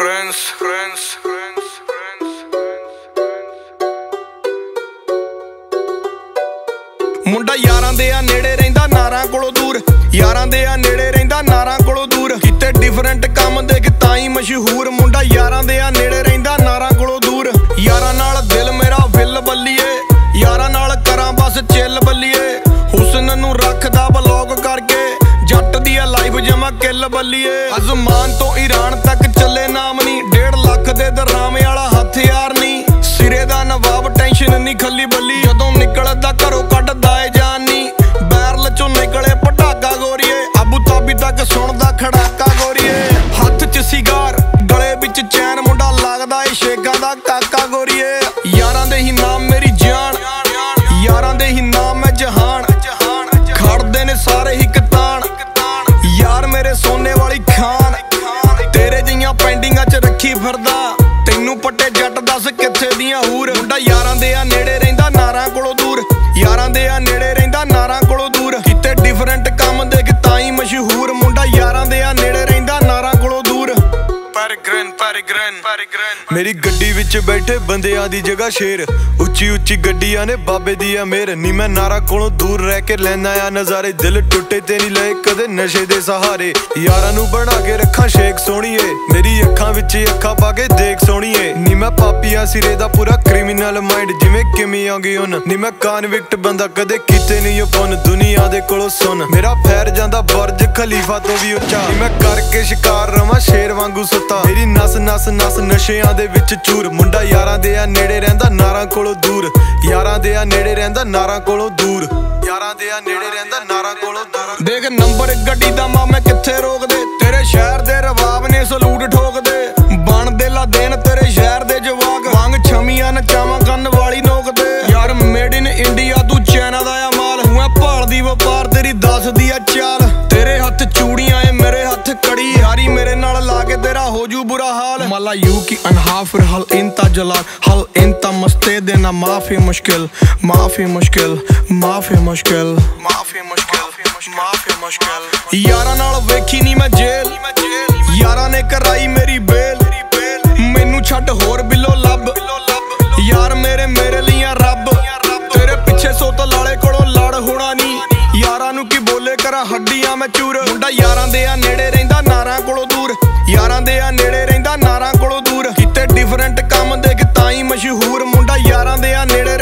मुंडा यारां दे आ नेड़े रहिंदा नारां कोलों दूर, यारां दे आ नेड़े रहिंदा नारां कोलों दूर, किते डिफरेंट काम दे के ताईं मशहूर। मुंडा यारां दे आ नेड़े रहिंदा नारां कोलों दूर, यारां नाल दिल मेरा विल बल्लिए, यारां नाल करां बस चिल बल्लिए, हुस्न नूं रखदा ब्लॉग करके जट दी लाइफ जमा किल बल्लिए। अजमान तो ईरान तक चले नाम नी, 1.5 लाख दे दरामे वाला हथियार नी, सिरे दा नवाब टेंशन नी खली बल्ली, जदों निकलदा घरों कढदा ए जान नी, बैरल चों निकले पटाका गोरिए, अबू धाबी तक सुणदा खड़ाका गोरिए, हथ च सिगार गले विच चैन, मुंडा लगदा ए शेगां दा काका गोरिए। यारां दे ही नाम मेरी जान, यारां दे ही नाम मैं जहान, खड़दे ने सारे ही सोने वाली खान, तेरे जियां पेंडिंगां च रखी फिरदा, तैनू पट्टे जट दस किथे दियां हूर। मुंडा यारां दे आ नेड़े रहिंदा नारां कोलों दूर, यारां दे आ नेड़े रहिंदा नारां कोलों दूर, किते डिफरेंट काम दे के ताईं मशहूर। मुंडा यारां दे आ नेड़े रहिंदा नारां कोलों दूर। Peregrine Peregrine Peregrine मेरी गड्डी विच बैठे बंदियां दी जगह शेर, उच्ची उच्ची गड्डियां ने बाबे दी ऐ मेहर नी, मैं नारा कोलों दूर रह के लैंदा आ नजारे, दिल टुटे ते नी लए कदे नशे दे सहारे, यारां नू बना के रखा शेक सोहणीए, मेरी अखां विच अखां पा के देख सोहणीए, नी मैं पापिया सिरे दा पूरा क्रिमिनल माइंड जिवें किमी आंगी उन, नी मैं कानविक्ट बंदा कदे कीते नी ओ पुन, दुनिया दे कोलों सुन मेरा फैर जांदा बर्ज खलीफा तो भी उच्चा, नी मैं करके शिकार रवां शेर वांगू सुता, मेरी नस नस नस नशियां दे विच चूर। मुंडा यारां दे आ नेड़े रहिंदा नारां कोलों दूर, यारां दे आ नेड़े रहिंदा नारां कोलों दूर, यारां दे आ नेड़े रहिंदा नारां कोलों दूर। देख नंबर गड्डी दा मामे किथे रोक दे, तेरे शहर दे रवाब ने सलूट ठोक दे, बन दे ला देन तेरे शहर दे जवाग, वांग छमियां नचावां गन वाली नोक दे, यार मेड इन इंडिया तू चाइना दा आ माल, तू ऐ भाल दी व्यापार तेरी दस दी आ चाल, तेरे हथ चूड़ियां ए मेरे हथ कड़ी, यारी मेरे नाल लागे तेरा होजू बुरा हाल, मला यू की अनहाफर हल इंता जला हल इंता मस्ते देना माफी मुश्किल माफी मुश्किल माफी मुश्किल माफी मुश्किल माफी मुश्किल। यारां नाल वेखी नी मैं जेल, यारां ने कराई मेरी बेल, मैनू छड्ड होर बिलो लब, यार मेरे मेरे लिया रब, तेरे पिछे सोत लाले कोलों लड़ होना नी, यारां नू की बोले करा हड्डियां मैं चूर। मुंडा यारां दे आ नेड़े रहिंदा नारां कोलों दूर, यारां दे आ नेड़े रहिंदा नारां कोलों दूर, किते डिफरेंट काम दे के ताईं मशहूर। मुंडा यारां दे आ नेड़े